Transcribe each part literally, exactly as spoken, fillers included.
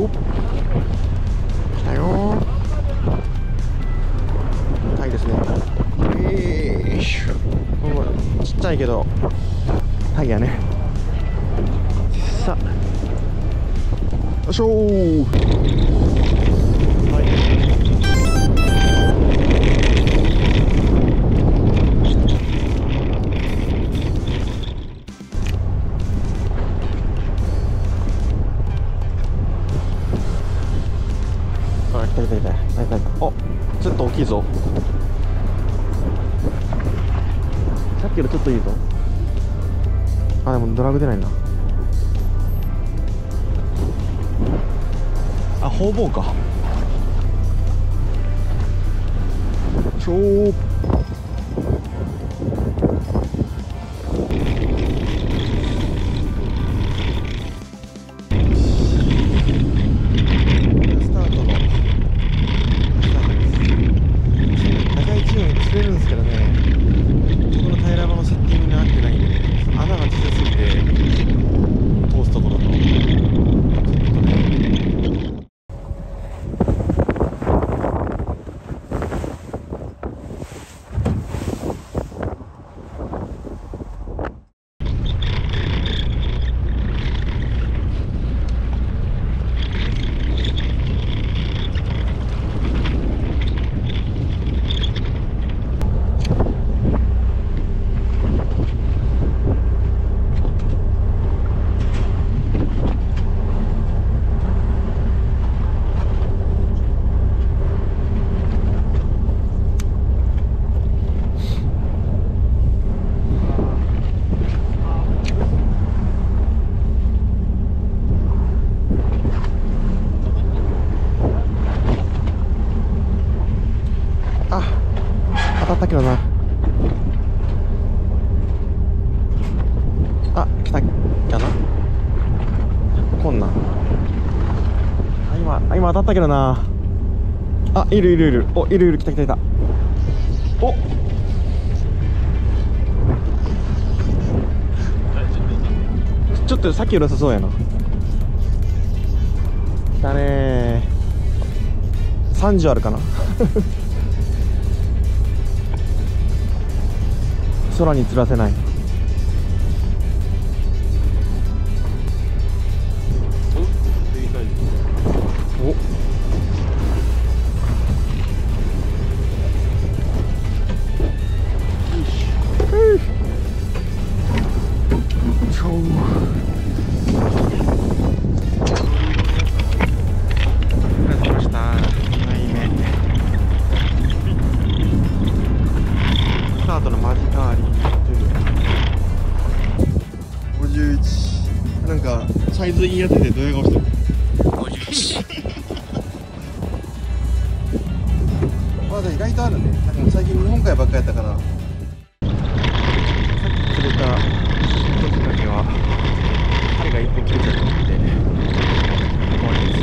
よ来たよ。高いですね。えーしこのちっちゃいけどタイヤね。さあよいしょー、はいお、ちょっと大きいぞ。さっきよりちょっといいぞ。あ、でもドラグ出ないな。あ、方々か。ちょー当たったけどな。あ、来た、やな。こんな。あ、今、あ、今当たったけどな。あ、いるいるいる、お、いるいる、来た来た来た。お。ちょっとさっきより良さそうやな。来たねー。三十あるかな。空に釣らせない。お。なんかサイズ言い当ててドヤ顔してる。まだ意外とあるね。なんか最近日本海ばっかやったから。さっき釣れた時だけは針が一本切れちゃったので終わりです。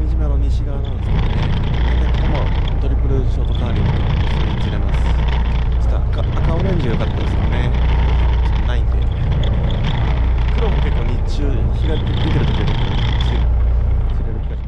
上島の西側なんですけどね、このトリプルショートカーリー良かったですよね。ないんで、黒も結構日中日が出てる時は日中釣れる気がします。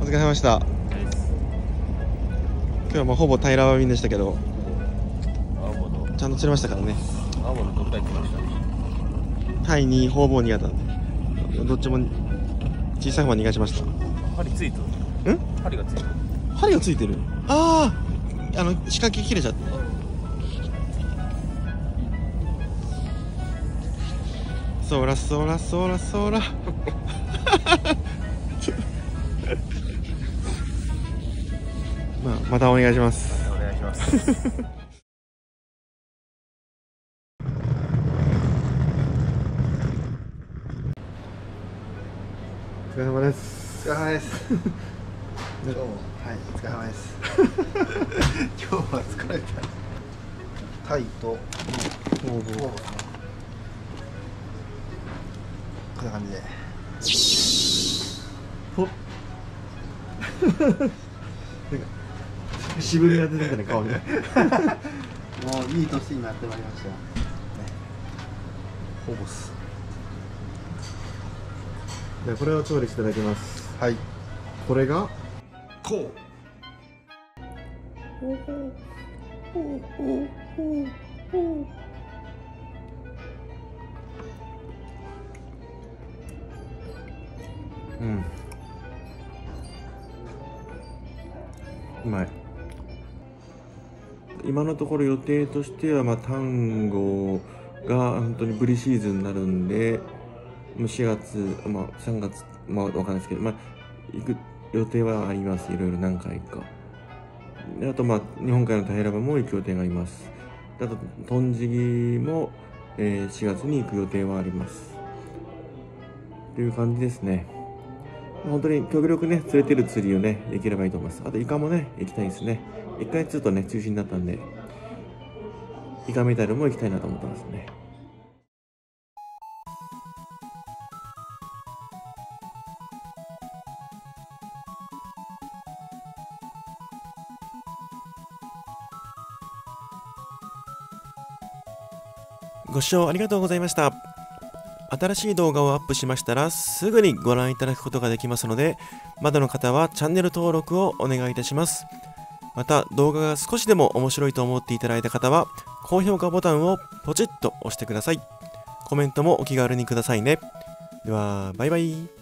お疲れ様でした。今日はもうほぼ平らばみんでしたけど、ちゃんと釣れましたからね。タイにホウボウにがたんで、どっちも小さい方は逃がしました。針ついてる。ん？針がついてる。針がついてる。ああ、あの仕掛け切れちゃって。そらそらそらそら。まあ、またお願いします。またお願いします。お疲れ様です。お疲れ様です。今日もはいお疲れ様です。今日は疲れた。タイと豆腐をこんな感じで。ほっ。なんか渋みが出てくる香り。もういい年になってまいりました。ね、ほぼす。じゃあこれを調理していただきます。はい。これが。こう。うん。うまい。今のところ予定としてはまあ端午が本当にブリシーズンになるんで、もうしがつまあさんがつまあわかんないですけどまあ行く。予定はあります。いろいろ何回か。あとまあ日本海の平場も行く予定があります。あと豚汁も、えー、しがつに行く予定はあります。という感じですね。本当に極力ね釣れてる釣りをねできればいいと思います。あとイカもね行きたいですね。一回ちょっとね中止になったんでイカメタルも行きたいなと思ってますね。ご視聴ありがとうございました。新しい動画をアップしましたらすぐにご覧いただくことができますので、まだの方はチャンネル登録をお願いいたします。また動画が少しでも面白いと思っていただいた方は高評価ボタンをポチッと押してください。コメントもお気軽にくださいね。ではバイバイ。